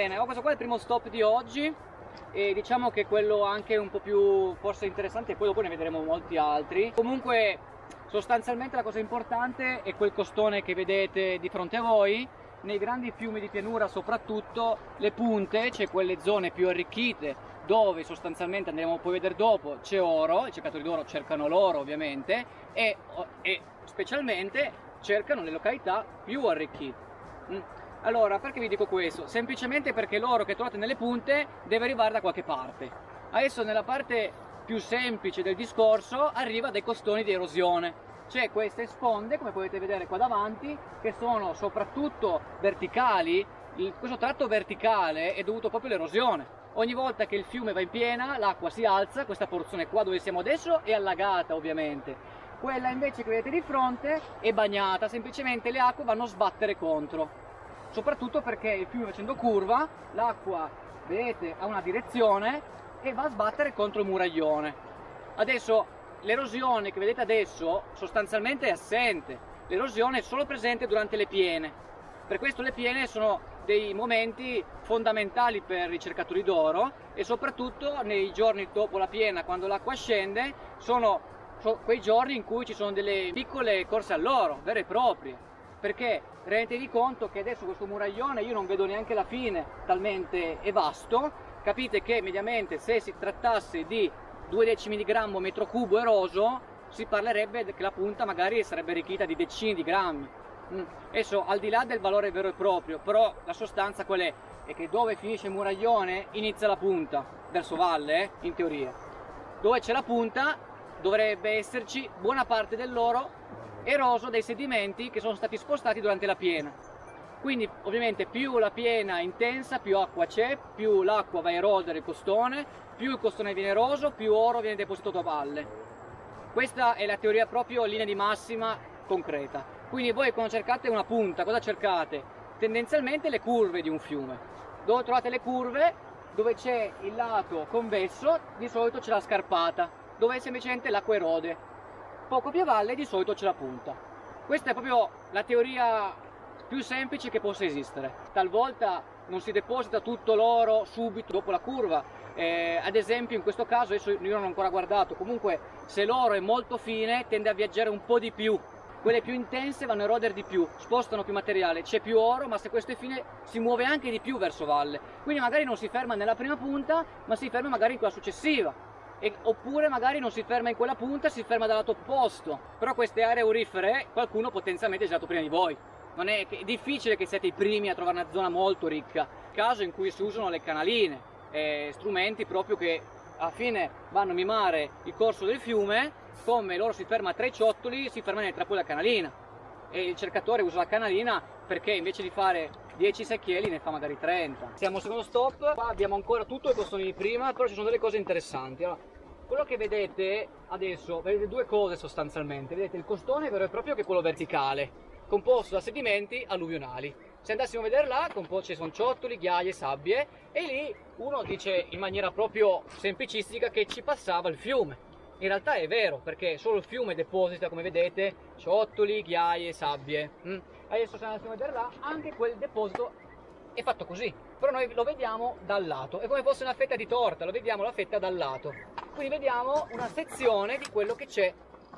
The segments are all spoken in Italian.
bene, ho questo qua è il primo stop di oggi e diciamo che quello anche un po' più forse interessante, e poi dopo ne vedremo molti altri. Comunque sostanzialmente la cosa importante è quel costone che vedete di fronte a voi. Nei grandi fiumi di pianura soprattutto le punte, cioè quelle zone più arricchite dove sostanzialmente andremo poi a vedere dopo, c'è oro, i cercatori d'oro cercano l'oro ovviamente e specialmente cercano le località più arricchite. Allora, perché vi dico questo? Semplicemente perché l'oro che trovate nelle punte deve arrivare da qualche parte. Adesso nella parte più semplice del discorso arriva dai costoni di erosione. C'è queste sponde, come potete vedere qua davanti, che sono soprattutto verticali. Questo tratto verticale è dovuto proprio all'erosione. Ogni volta che il fiume va in piena, l'acqua si alza, questa porzione qua dove siamo adesso è allagata ovviamente. Quella invece che vedete di fronte è bagnata, semplicemente le acque vanno a sbattere contro. Soprattutto perché il fiume facendo curva, l'acqua, vedete, ha una direzione e va a sbattere contro il muraglione. Adesso l'erosione che vedete adesso sostanzialmente è assente, l'erosione è solo presente durante le piene. Per questo le piene sono dei momenti fondamentali per i cercatori d'oro e soprattutto nei giorni dopo la piena, quando l'acqua scende, sono quei giorni in cui ci sono delle piccole corse all'oro, vere e proprie, perché rendetevi conto che adesso questo muraglione io non vedo neanche la fine, talmente è vasto. Capite che mediamente se si trattasse di 0,2 di grammo metro cubo eroso si parlerebbe che la punta magari sarebbe arricchita di decine di grammi. Adesso al di là del valore vero e proprio, però la sostanza qual è? È che dove finisce il muraglione inizia la punta, verso valle in teoria. Dove c'è la punta dovrebbe esserci buona parte dell'oro eroso dai sedimenti che sono stati spostati durante la piena. Quindi ovviamente più la piena è intensa, più acqua c'è, più l'acqua va a erodere il costone, più il costone viene eroso, più oro viene depositato a valle. Questa è la teoria proprio linea di massima concreta. Quindi voi quando cercate una punta, cosa cercate? Tendenzialmente le curve di un fiume. Dove trovate le curve? Dove c'è il lato convesso, di solito c'è la scarpata, dove semplicemente l'acqua erode. Poco più a valle di solito c'è la punta. Questa è proprio la teoria più semplice che possa esistere. Talvolta non si deposita tutto l'oro subito dopo la curva, ad esempio in questo caso, adesso io non ho ancora guardato, comunque se l'oro è molto fine tende a viaggiare un po' di più, quelle più intense vanno a erodere di più, spostano più materiale, c'è più oro, ma se questo è fine si muove anche di più verso valle, quindi magari non si ferma nella prima punta, ma si ferma magari in quella successiva. Oppure magari non si ferma in quella punta, si ferma dal lato opposto. Però queste aree aurifere qualcuno potenzialmente è girato prima di voi. Non è, è difficile che siate i primi a trovare una zona molto ricca. Caso in cui si usano le canaline, strumenti proprio che alla fine vanno a mimare il corso del fiume, come l'oro si ferma tra i ciottoli, si ferma nel trappo della canalina. E il cercatore usa la canalina perché invece di fare 10 secchielli ne fa magari 30. Siamo al secondo stop, qua abbiamo ancora tutto i costoni di prima, però ci sono delle cose interessanti. Allora, quello che vedete adesso, vedete due cose sostanzialmente, vedete il costone vero e proprio che è quello verticale, composto da sedimenti alluvionali. Se andassimo a vedere là, ci sono ciottoli, ghiaie, sabbie, e lì uno dice in maniera proprio semplicistica che ci passava il fiume. In realtà è vero, perché solo il fiume deposita, come vedete, ciottoli, ghiaie, sabbie. Adesso se andiamo a vedere là, anche quel deposito è fatto così, però noi lo vediamo dal lato, è come fosse una fetta di torta, lo vediamo la fetta dal lato, quindi vediamo una sezione di quello che c'è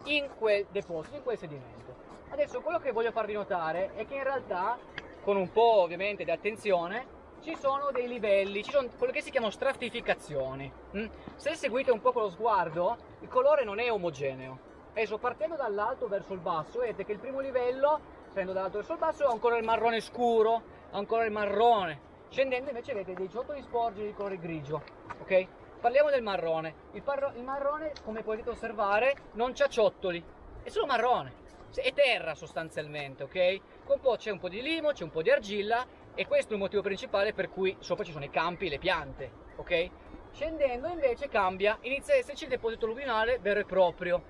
in quel deposito, in quel sedimento. Adesso quello che voglio farvi notare è che in realtà, con un po' ovviamente di attenzione, ci sono dei livelli, ci sono quello che si chiamano stratificazioni. Se seguite un po' con lo sguardo, il colore non è omogeneo. Adesso partendo dall'alto verso il basso, vedete che il primo livello, scendendo dall'alto verso il basso, ha un colore marrone scuro, ha un colore marrone. Scendendo invece vedete dei ciottoli sporgere di colore grigio, ok? Parliamo del marrone. Il marrone, come potete osservare, non c'ha ciottoli, è solo marrone, è terra sostanzialmente, ok? C'è un po' di limo, c'è un po' di argilla, e questo è il motivo principale per cui sopra ci sono i campi e le piante, ok? Scendendo invece cambia, inizia a esserci il deposito alluvionale vero e proprio.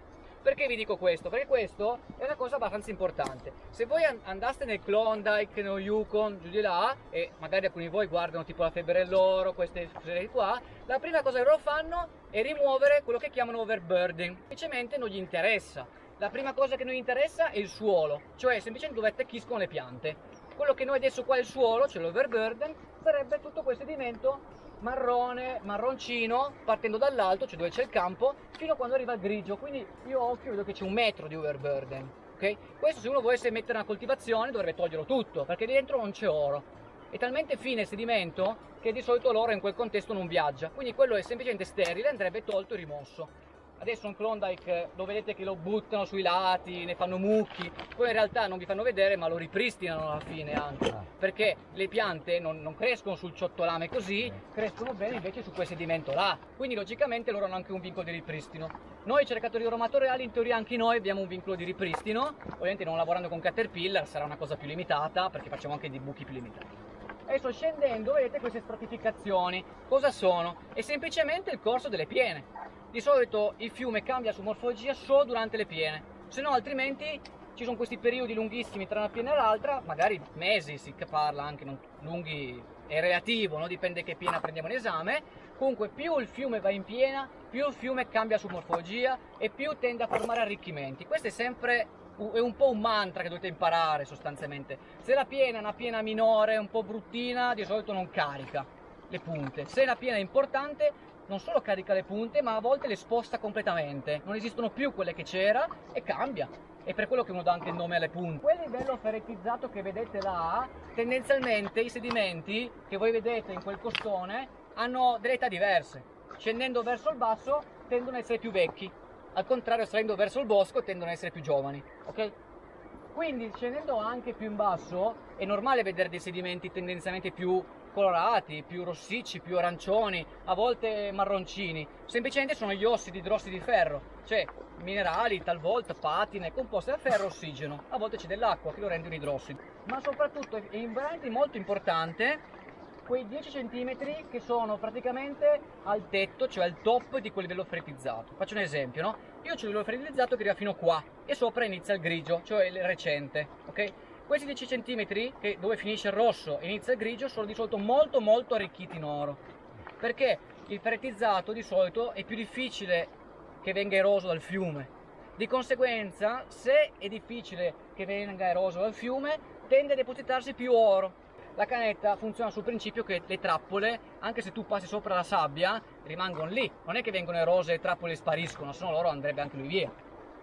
Perché vi dico questo? Perché questo è una cosa abbastanza importante. Se voi andaste nel Klondike, nello Yukon, giù di là, e magari alcuni di voi guardano tipo la febbre dell'oro, queste cose qua, la prima cosa che loro fanno è rimuovere quello che chiamano overburden. Semplicemente non gli interessa. La prima cosa che non gli interessa è il suolo, cioè semplicemente dove attecchiscono le piante. quello che noi adesso qua è il suolo, cioè l'overburden, sarebbe tutto questo sedimento marrone, marroncino, partendo dall'alto, cioè dove c'è il campo, fino a quando arriva al grigio. Quindi io a occhio vedo che c'è 1 metro di overburden, okay? Questo, se uno volesse mettere una coltivazione, dovrebbe toglierlo tutto, perché dentro non c'è oro. È talmente fine il sedimento che di solito l'oro in quel contesto non viaggia, quindi quello è semplicemente sterile, andrebbe tolto e rimosso. Adesso un Klondike lo vedete che lo buttano sui lati, ne fanno mucchi, poi in realtà non vi fanno vedere ma lo ripristinano alla fine anche, perché le piante non crescono sul ciottolame così, crescono bene invece su quel sedimento là, quindi logicamente loro hanno anche un vincolo di ripristino. Noi cercatori oromatoriali, in teoria anche noi abbiamo un vincolo di ripristino, ovviamente non lavorando con caterpillar sarà una cosa più limitata, perché facciamo anche dei buchi più limitati. Adesso scendendo vedete queste stratificazioni, cosa sono? È semplicemente il corso delle piene. Di solito il fiume cambia su morfologia solo durante le piene, se no altrimenti ci sono questi periodi lunghissimi tra una piena e l'altra, magari mesi si parla anche, non lunghi è relativo, no? Dipende che piena prendiamo in esame. Comunque più il fiume va in piena, più il fiume cambia su morfologia e più tende a formare arricchimenti. Questo è sempre... è un po' un mantra che dovete imparare sostanzialmente. Se la piena è una piena minore, un po' bruttina, di solito non carica le punte. Se la piena è importante, non solo carica le punte, ma a volte le sposta completamente. Non esistono più quelle che c'era e cambia. È per quello che uno dà anche il nome alle punte. Quel livello ferretizzato che vedete là, tendenzialmente i sedimenti che voi vedete in quel costone hanno delle età diverse. Scendendo verso il basso tendono a essere più vecchi. Al contrario, salendo verso il bosco tendono ad essere più giovani, ok? Quindi scendendo anche più in basso è normale vedere dei sedimenti tendenzialmente più colorati, più rossicci, più arancioni, a volte marroncini. Semplicemente sono gli ossidi, idrossidi di ferro, cioè minerali, talvolta patine, composte da ferro e ossigeno. A volte c'è dell'acqua che lo rende un idrossido. Ma soprattutto è veramente molto importante quei 10 cm che sono praticamente al tetto, cioè al top di quel livello ferretizzato. Faccio un esempio, no? Io ho il livello ferretizzato che arriva fino qua e sopra inizia il grigio, cioè il recente, ok? Questi 10 cm che dove finisce il rosso e inizia il grigio sono di solito molto molto arricchiti in oro, perché il ferretizzato di solito è più difficile che venga eroso dal fiume. Di conseguenza, se è difficile che venga eroso dal fiume, tende a depositarsi più oro. La canetta funziona sul principio che le trappole, anche se tu passi sopra la sabbia, rimangono lì. Non è che vengono erose e le trappole spariscono, se no l'oro andrebbe anche lui via.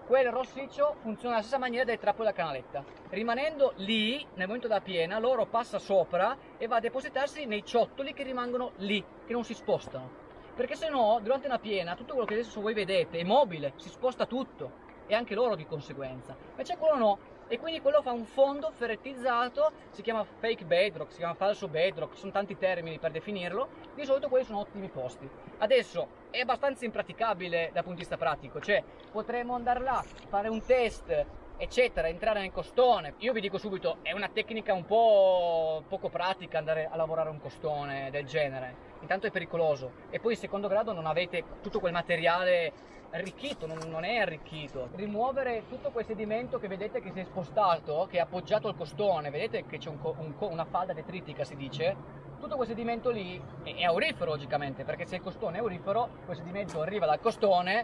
Quel rossiccio funziona alla stessa maniera delle trappole della canaletta. Rimanendo lì, nel momento della piena, l'oro passa sopra e va a depositarsi nei ciottoli che rimangono lì, che non si spostano. Perché se no, durante una piena, tutto quello che adesso voi vedete è mobile, si sposta tutto. E anche l'oro di conseguenza. Invece quello no. E quindi quello fa un fondo ferretizzato, si chiama fake bedrock, si chiama falso bedrock, sono tanti termini per definirlo, di solito quelli sono ottimi posti. Adesso è abbastanza impraticabile dal punto di vista pratico, cioè potremmo andare là, fare un test, eccetera, entrare nel costone. Io vi dico subito, è una tecnica un po' poco pratica andare a lavorare un costone del genere. Intanto è pericoloso e poi in secondo grado non avete tutto quel materiale arricchito, non è arricchito. Rimuovere tutto quel sedimento che vedete che si è spostato, che è appoggiato al costone, vedete che c'è una falda detritica si dice, tutto quel sedimento lì è aurifero logicamente, perché se il costone è aurifero quel sedimento arriva dal costone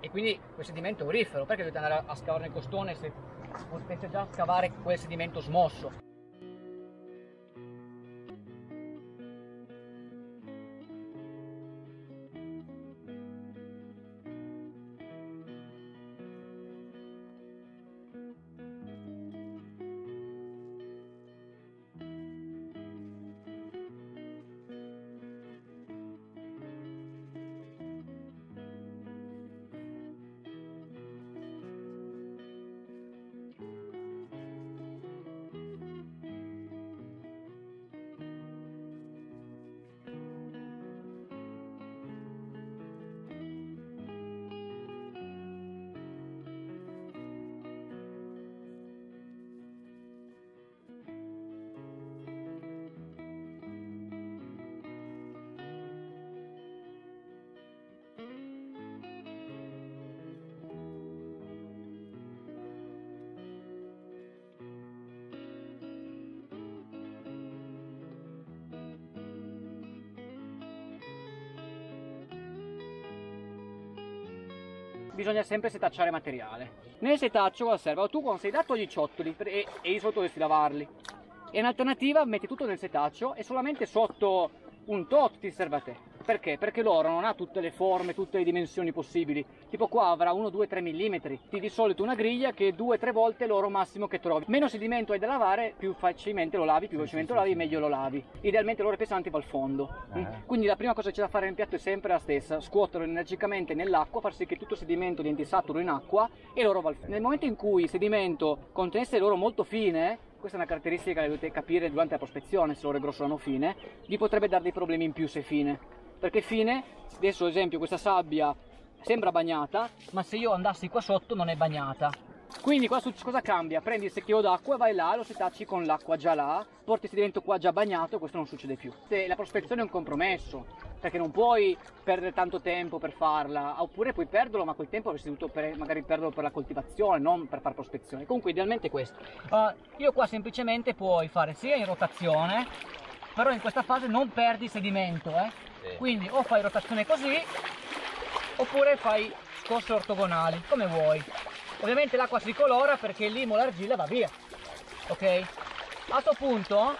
e quindi quel sedimento è aurifero, perché dovete andare a scavare nel costone se potete già scavare quel sedimento smosso. Bisogna sempre setacciare materiale. Nel setaccio cosa serve? Tu quando sei dato gli ciottoli e io sotto dovresti lavarli. E in alternativa metti tutto nel setaccio e solamente sotto un tot ti serve a te. Perché? Perché l'oro non ha tutte le forme, tutte le dimensioni possibili. Tipo qua avrà 1, 2, 3 mm. Ti di solito una griglia che è 2-3 volte l'oro massimo che trovi. Meno sedimento hai da lavare, più facilmente lo lavi, più velocemente lo lavi, meglio lo lavi. Idealmente l'oro pesante va al fondo. Quindi la prima cosa che c'è da fare nel piatto è sempre la stessa. Scuoterlo energicamente nell'acqua, far sì che tutto il sedimento diventi saturo in acqua e l'oro va al fondo. Nel momento in cui il sedimento contenesse l'oro molto fine, questa è una caratteristica che dovete capire durante la prospezione, se l'oro è grosso o no fine, vi potrebbe dare dei problemi in più se fine. Perché fine, adesso ad esempio questa sabbia sembra bagnata, ma se io andassi qua sotto non è bagnata. Quindi qua cosa cambia? Prendi il secchiello d'acqua e vai là, lo setacci con l'acqua già là, porti il sedimento qua già bagnato e questo non succede più. La prospezione è un compromesso, perché non puoi perdere tanto tempo per farla, oppure puoi perderlo, ma quel tempo avresti dovuto magari perderlo per la coltivazione, non per far prospezione. Comunque idealmente è questo. Io qua semplicemente puoi fare sia in rotazione, però in questa fase non perdi sedimento, Sì. Quindi o fai rotazione così, oppure fai scosse ortogonali, come vuoi. Ovviamente l'acqua si colora perché il limo, l'argilla va via, ok? A questo punto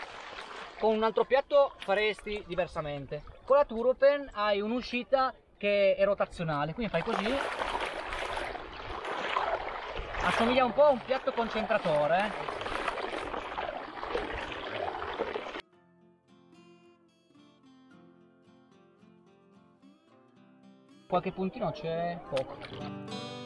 con un altro piatto faresti diversamente. Con la Turbopan hai un'uscita che è rotazionale, quindi fai così. Assomiglia un po' a un piatto concentratore. Qualche puntino c'è poco.